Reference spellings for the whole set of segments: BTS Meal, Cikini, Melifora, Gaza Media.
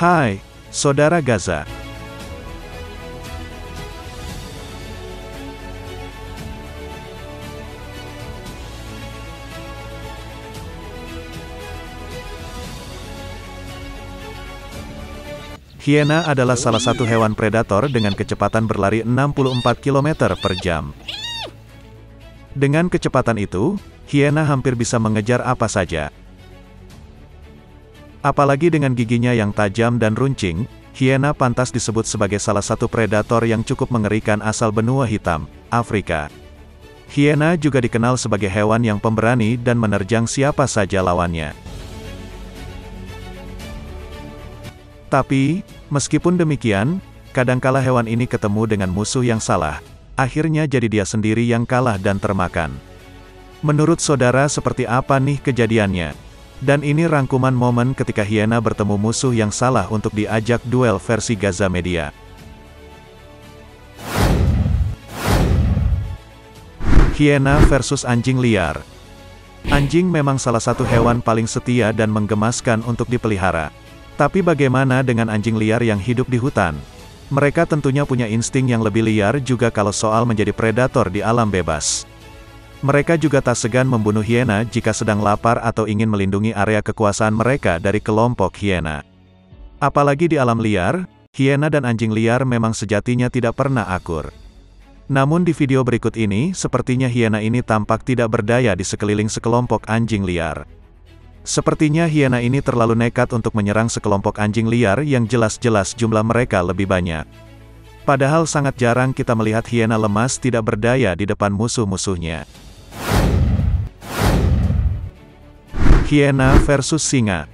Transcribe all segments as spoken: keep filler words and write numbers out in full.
Hai, Saudara Gaza. Hiena adalah salah satu hewan predator dengan kecepatan berlari enam puluh empat kilometer per jam. Dengan kecepatan itu, hiena hampir bisa mengejar apa saja. Apalagi dengan giginya yang tajam dan runcing, hiena pantas disebut sebagai salah satu predator yang cukup mengerikan asal benua hitam, Afrika. Hiena juga dikenal sebagai hewan yang pemberani dan menerjang siapa saja lawannya. Tapi, meskipun demikian, kadangkala hewan ini ketemu dengan musuh yang salah. Akhirnya jadi dia sendiri yang kalah dan termakan. Menurut saudara seperti apa nih kejadiannya? Dan ini rangkuman momen ketika hiena bertemu musuh yang salah untuk diajak duel versi Gaza Media. Hiena versus anjing liar. Anjing memang salah satu hewan paling setia dan menggemaskan untuk dipelihara. Tapi bagaimana dengan anjing liar yang hidup di hutan? Mereka tentunya punya insting yang lebih liar juga kalau soal menjadi predator di alam bebas. Mereka juga tak segan membunuh hiena jika sedang lapar atau ingin melindungi area kekuasaan mereka dari kelompok hiena. Apalagi di alam liar, hiena dan anjing liar memang sejatinya tidak pernah akur. Namun di video berikut ini, sepertinya hiena ini tampak tidak berdaya di sekeliling sekelompok anjing liar. Sepertinya hiena ini terlalu nekat untuk menyerang sekelompok anjing liar yang jelas-jelas jumlah mereka lebih banyak. Padahal sangat jarang kita melihat hiena lemas tidak berdaya di depan musuh-musuhnya. Hiena versus singa.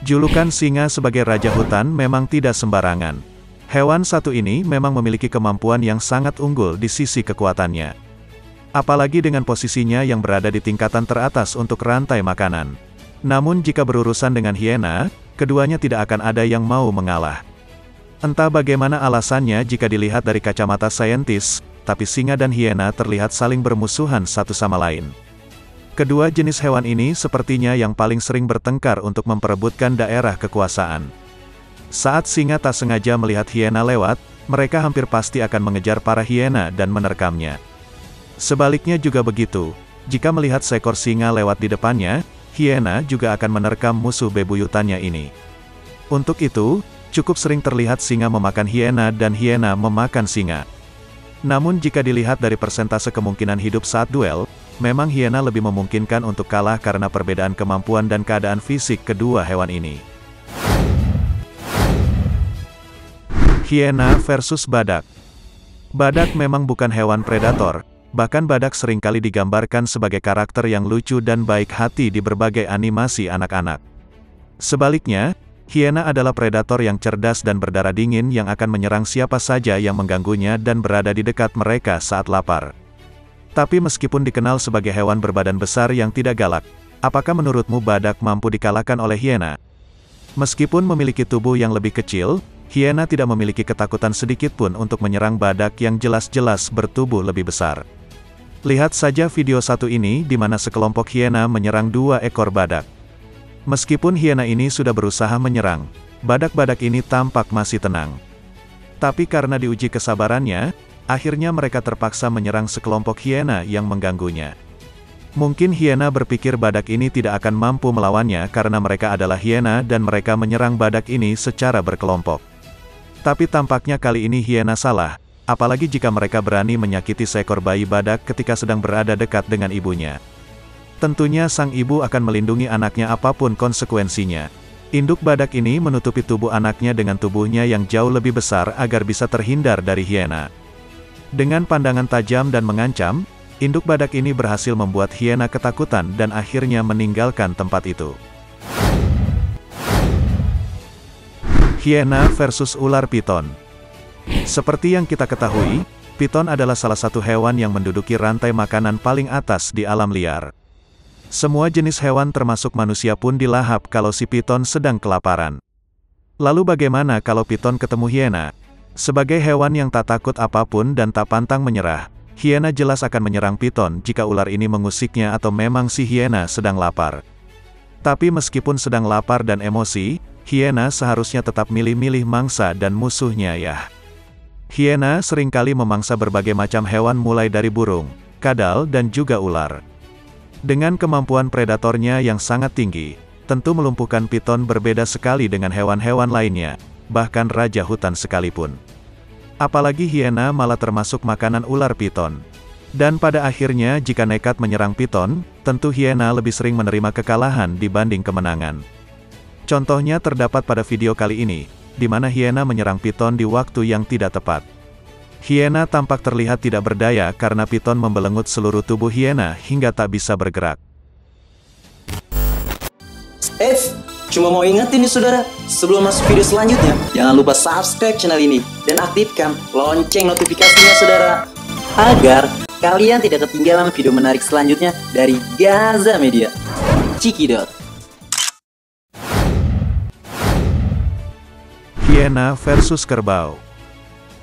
Julukan singa sebagai raja hutan memang tidak sembarangan. Hewan satu ini memang memiliki kemampuan yang sangat unggul di sisi kekuatannya. Apalagi dengan posisinya yang berada di tingkatan teratas untuk rantai makanan. Namun jika berurusan dengan hiena, keduanya tidak akan ada yang mau mengalah. Entah bagaimana alasannya jika dilihat dari kacamata saintis, tapi singa dan hiena terlihat saling bermusuhan satu sama lain. Kedua jenis hewan ini sepertinya yang paling sering bertengkar untuk memperebutkan daerah kekuasaan. Saat singa tak sengaja melihat hiena lewat, mereka hampir pasti akan mengejar para hiena dan menerkamnya. Sebaliknya juga begitu, jika melihat seekor singa lewat di depannya, hiena juga akan menerkam musuh bebuyutannya ini. Untuk itu, cukup sering terlihat singa memakan hiena dan hiena memakan singa. Namun jika dilihat dari persentase kemungkinan hidup saat duel, memang hiena lebih memungkinkan untuk kalah karena perbedaan kemampuan dan keadaan fisik kedua hewan ini. Hiena versus badak. Badak memang bukan hewan predator. Bahkan badak seringkali digambarkan sebagai karakter yang lucu dan baik hati di berbagai animasi anak-anak. Sebaliknya, hiena adalah predator yang cerdas dan berdarah dingin yang akan menyerang siapa saja yang mengganggunya dan berada di dekat mereka saat lapar. Tapi meskipun dikenal sebagai hewan berbadan besar yang tidak galak, apakah menurutmu badak mampu dikalahkan oleh hiena? Meskipun memiliki tubuh yang lebih kecil, hiena tidak memiliki ketakutan sedikitpun untuk menyerang badak yang jelas-jelas bertubuh lebih besar. Lihat saja video satu ini di mana sekelompok hiena menyerang dua ekor badak. Meskipun hiena ini sudah berusaha menyerang, badak-badak ini tampak masih tenang. Tapi karena diuji kesabarannya, akhirnya mereka terpaksa menyerang sekelompok hiena yang mengganggunya. Mungkin hiena berpikir badak ini tidak akan mampu melawannya karena mereka adalah hiena dan mereka menyerang badak ini secara berkelompok. Tapi tampaknya kali ini hiena salah. Apalagi jika mereka berani menyakiti seekor bayi badak ketika sedang berada dekat dengan ibunya. Tentunya sang ibu akan melindungi anaknya apapun konsekuensinya. Induk badak ini menutupi tubuh anaknya dengan tubuhnya yang jauh lebih besar agar bisa terhindar dari hiena. Dengan pandangan tajam dan mengancam, induk badak ini berhasil membuat hiena ketakutan dan akhirnya meninggalkan tempat itu. Hiena versus ular piton. Seperti yang kita ketahui, piton adalah salah satu hewan yang menduduki rantai makanan paling atas di alam liar. Semua jenis hewan termasuk manusia pun dilahap kalau si piton sedang kelaparan. Lalu bagaimana kalau piton ketemu hiena? Sebagai hewan yang tak takut apapun dan tak pantang menyerah, hiena jelas akan menyerang piton jika ular ini mengusiknya atau memang si hiena sedang lapar. Tapi meskipun sedang lapar dan emosi, hiena seharusnya tetap milih-milih mangsa dan musuhnya yah. Hiena seringkali memangsa berbagai macam hewan mulai dari burung, kadal dan juga ular. Dengan kemampuan predatornya yang sangat tinggi, tentu melumpuhkan piton berbeda sekali dengan hewan-hewan lainnya, bahkan raja hutan sekalipun. Apalagi hiena malah termasuk makanan ular piton. Dan pada akhirnya jika nekat menyerang piton, tentu hiena lebih sering menerima kekalahan dibanding kemenangan. Contohnya terdapat pada video kali ini, di mana hiena menyerang piton di waktu yang tidak tepat. Hiena tampak terlihat tidak berdaya karena piton membelengut seluruh tubuh hiena hingga tak bisa bergerak. Eh, cuma mau ingetin nih saudara, sebelum masuk video selanjutnya, jangan lupa subscribe channel ini dan aktifkan lonceng notifikasinya saudara, agar kalian tidak ketinggalan video menarik selanjutnya dari Gaza Media. Cikidot. Hiena versus kerbau.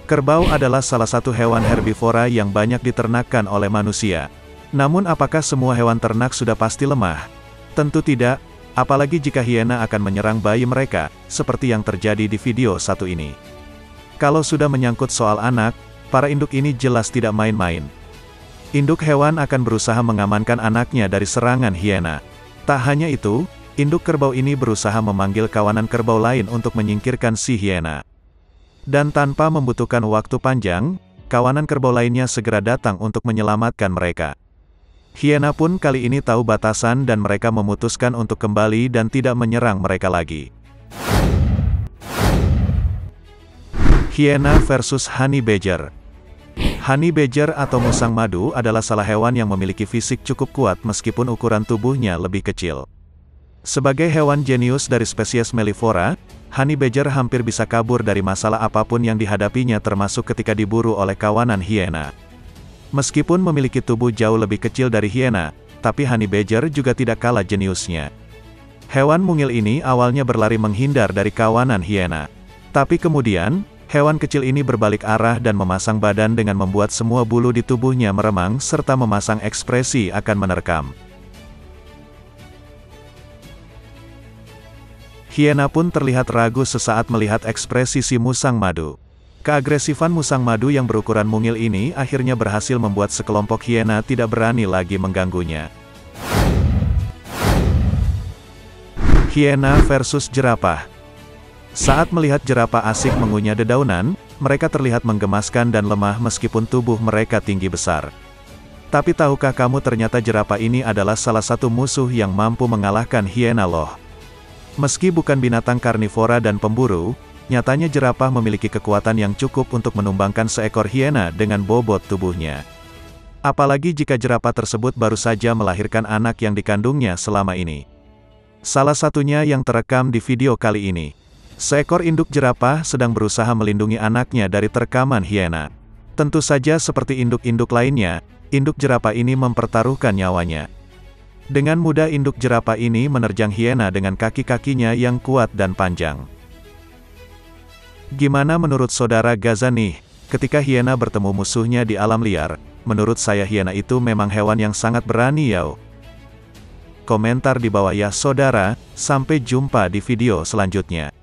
Kerbau adalah salah satu hewan herbivora yang banyak diternakan oleh manusia. Namun apakah semua hewan ternak sudah pasti lemah? Tentu tidak, apalagi jika hiena akan menyerang bayi mereka, seperti yang terjadi di video satu ini. Kalau sudah menyangkut soal anak, para induk ini jelas tidak main-main. Induk hewan akan berusaha mengamankan anaknya dari serangan hiena. Tak hanya itu, induk kerbau ini berusaha memanggil kawanan kerbau lain untuk menyingkirkan si hiena. Dan tanpa membutuhkan waktu panjang, kawanan kerbau lainnya segera datang untuk menyelamatkan mereka. Hiena pun kali ini tahu batasan dan mereka memutuskan untuk kembali dan tidak menyerang mereka lagi. Hiena versus honey badger. Honey badger atau musang madu adalah salah hewan yang memiliki fisik cukup kuat meskipun ukuran tubuhnya lebih kecil. Sebagai hewan jenius dari spesies Melifora, honey badger hampir bisa kabur dari masalah apapun yang dihadapinya termasuk ketika diburu oleh kawanan hiena. Meskipun memiliki tubuh jauh lebih kecil dari hiena, tapi honey badger juga tidak kalah jeniusnya. Hewan mungil ini awalnya berlari menghindar dari kawanan hiena. Tapi kemudian, hewan kecil ini berbalik arah dan memasang badan dengan membuat semua bulu di tubuhnya meremang serta memasang ekspresi akan menerkam. Hiena pun terlihat ragu sesaat melihat ekspresi si musang madu. Keagresifan musang madu yang berukuran mungil ini akhirnya berhasil membuat sekelompok hiena tidak berani lagi mengganggunya. Hiena versus jerapah. Saat melihat jerapah asik mengunyah dedaunan, mereka terlihat menggemaskan dan lemah meskipun tubuh mereka tinggi besar. Tapi tahukah kamu ternyata jerapah ini adalah salah satu musuh yang mampu mengalahkan hiena loh. Meski bukan binatang karnivora dan pemburu, nyatanya jerapah memiliki kekuatan yang cukup untuk menumbangkan seekor hiena dengan bobot tubuhnya. Apalagi jika jerapah tersebut baru saja melahirkan anak yang dikandungnya selama ini. Salah satunya yang terekam di video kali ini. Seekor induk jerapah sedang berusaha melindungi anaknya dari terkaman hiena. Tentu saja seperti induk-induk lainnya, induk jerapah ini mempertaruhkan nyawanya. Dengan mudah induk jerapah ini menerjang hiena dengan kaki-kakinya yang kuat dan panjang. Gimana menurut saudara Gaza nih, ketika hiena bertemu musuhnya di alam liar, menurut saya hiena itu memang hewan yang sangat berani yao. Komentar di bawah ya saudara, sampai jumpa di video selanjutnya.